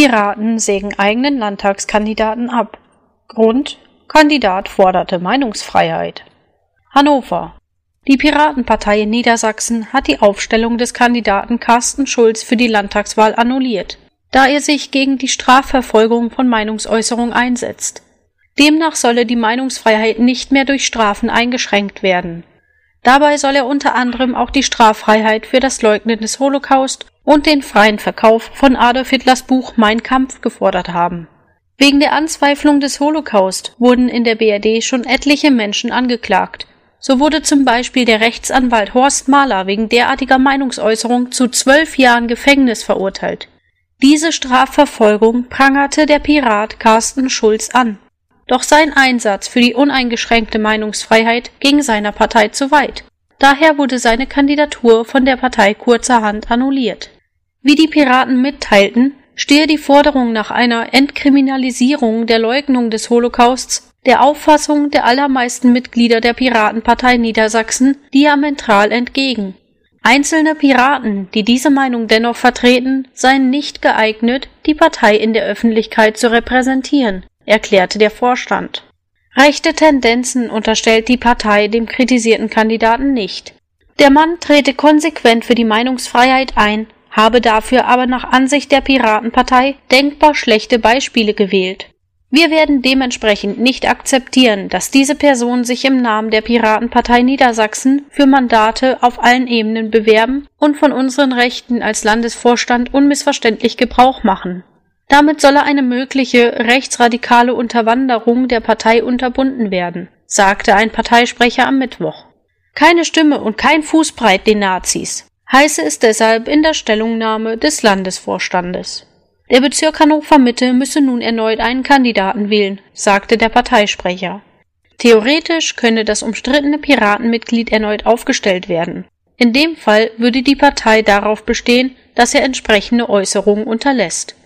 Piraten sägen eigenen Landtagskandidaten ab. Grund: Kandidat forderte Meinungsfreiheit. Hannover. Die Piratenpartei in Niedersachsen hat die Aufstellung des Kandidaten Carsten Schulz für die Landtagswahl annulliert, da er sich gegen die Strafverfolgung von Meinungsäußerung einsetzt. Demnach solle die Meinungsfreiheit nicht mehr durch Strafen eingeschränkt werden. Dabei soll er unter anderem auch die Straffreiheit für das Leugnen des Holocaust und den freien Verkauf von Adolf Hitlers Buch Mein Kampf gefordert haben. Wegen der Anzweiflung des Holocaust wurden in der BRD schon etliche Menschen angeklagt. So wurde zum Beispiel der Rechtsanwalt Horst Mahler wegen derartiger Meinungsäußerung zu 12 Jahren Gefängnis verurteilt. Diese Strafverfolgung prangerte der Pirat Carsten Schulz an. Doch sein Einsatz für die uneingeschränkte Meinungsfreiheit ging seiner Partei zu weit. Daher wurde seine Kandidatur von der Partei kurzerhand annulliert. Wie die Piraten mitteilten, stehe die Forderung nach einer Entkriminalisierung der Leugnung des Holocausts der Auffassung der allermeisten Mitglieder der Piratenpartei Niedersachsen diametral entgegen. Einzelne Piraten, die diese Meinung dennoch vertreten, seien nicht geeignet, die Partei in der Öffentlichkeit zu repräsentieren, erklärte der Vorstand. Rechte Tendenzen unterstellt die Partei dem kritisierten Kandidaten nicht. Der Mann trete konsequent für die Meinungsfreiheit ein, habe dafür aber nach Ansicht der Piratenpartei denkbar schlechte Beispiele gewählt. Wir werden dementsprechend nicht akzeptieren, dass diese Personen sich im Namen der Piratenpartei Niedersachsen für Mandate auf allen Ebenen bewerben und von unseren Rechten als Landesvorstand unmissverständlich Gebrauch machen. Damit solle eine mögliche rechtsradikale Unterwanderung der Partei unterbunden werden, sagte ein Parteisprecher am Mittwoch. Keine Stimme und kein Fußbreit den Nazis, heiße es deshalb in der Stellungnahme des Landesvorstandes. Der Bezirk Hannover-Mitte müsse nun erneut einen Kandidaten wählen, sagte der Parteisprecher. Theoretisch könne das umstrittene Piratenmitglied erneut aufgestellt werden. In dem Fall würde die Partei darauf bestehen, dass er entsprechende Äußerungen unterlässt.